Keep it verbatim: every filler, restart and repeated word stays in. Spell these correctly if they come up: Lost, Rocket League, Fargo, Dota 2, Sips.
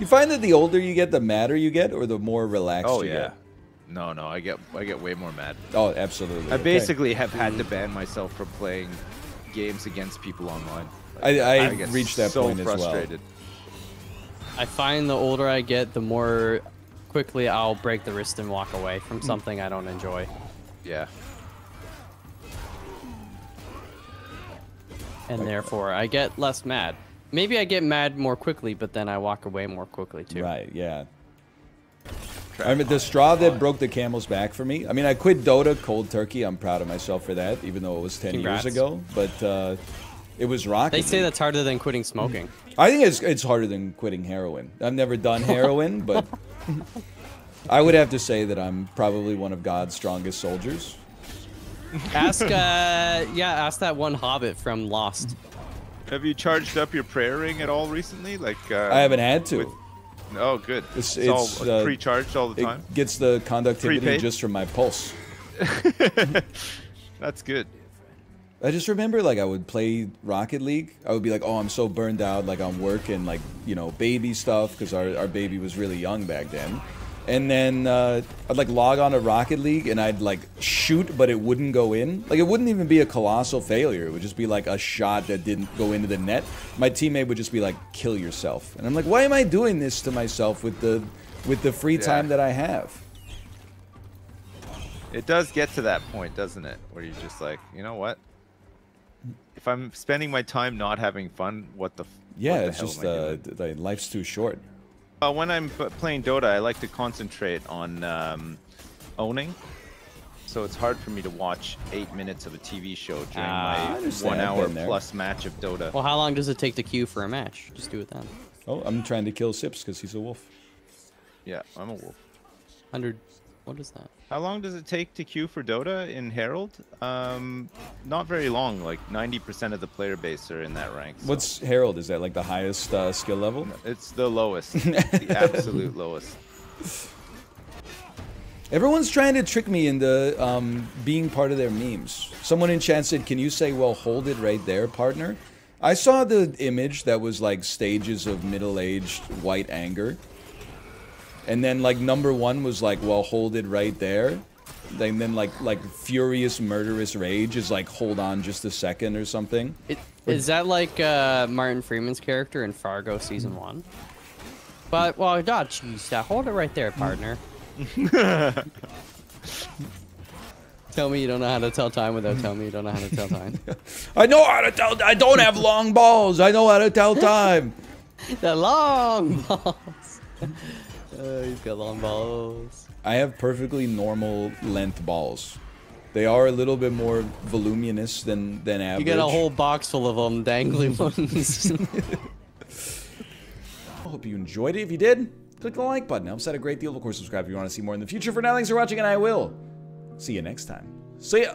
You find that the older you get, the madder you get, or the more relaxed oh, you yeah. get? No, no, I get I get way more mad. Oh, absolutely. I okay. basically have had to ban myself from playing games against people online. Like, I, I, I get reached that so point as frustrated. Well. I find the older I get, the more quickly I'll break the wrist and walk away from something I don't enjoy. Yeah. And like, therefore, I get less mad. Maybe I get mad more quickly, but then I walk away more quickly, too. Right, yeah. I mean, the straw that broke the camel's back for me. I mean, I quit Dota cold turkey. I'm proud of myself for that, even though it was ten Congrats. years ago. But uh, it was Rocket League. They say that's harder than quitting smoking. I think it's it's harder than quitting heroin. I've never done heroin, but I would have to say that I'm probably one of God's strongest soldiers. Ask, uh, yeah, ask that one hobbit from Lost. Have you charged up your prayer ring at all recently? Like uh, I haven't had to. With Oh, good. It's, it's, it's all uh, pre-charged all the time? It gets the conductivity Prepaid. just from my pulse. That's good. I just remember, like, I would play Rocket League. I would be like, oh, I'm so burned out, like, on work and, like, you know, baby stuff, because our, our baby was really young back then. And then uh, I'd, like, log on to Rocket League, and I'd, like, shoot, but it wouldn't go in. Like, it wouldn't even be a colossal failure. It would just be, like, a shot that didn't go into the net. My teammate would just be like, kill yourself. And I'm like, why am I doing this to myself with the with the free yeah. time that I have? It does get to that point, doesn't it? Where you're just like, you know what? If I'm spending my time not having fun, what the f Yeah, what the it's hell just, uh, like, life's too short. Uh, when I'm playing Dota, I like to concentrate on um, owning, so it's hard for me to watch eight minutes of a T V show during uh, my one-hour-plus match of Dota. Well, how long does it take to queue for a match? Just do it then. Oh, I'm trying to kill Sips because he's a wolf. Yeah, I'm a wolf. Hundred. What is that? How long does it take to queue for Dota in Herald? Um, not very long. Like ninety percent of the player base are in that rank. So. What's Herald? Is that like the highest uh, skill level? It's the lowest. The absolute lowest. Everyone's trying to trick me into um, being part of their memes. Someone in chat said, can you say, well, hold it right there, partner? I saw the image that was like stages of middle-aged white anger. And then, like, number one was like, well, hold it right there. And then, like, like furious, murderous rage is like, hold on just a second or something. It, is that like uh, Martin Freeman's character in Fargo season one? But, well, God, geez, hold it right there, partner. Tell me you don't know how to tell time without telling me you don't know how to tell time. I know how to tell. I don't have long balls. I know how to tell time. The long balls. Uh, he's got long balls. I have perfectly normal length balls. They are a little bit more voluminous than, than average. You got a whole box full of them, dangly ones. I hope you enjoyed it. If you did, click the like button. It helps out a great deal. Of course, subscribe if you want to see more in the future. For now, thanks for watching, and I will see you next time. See ya!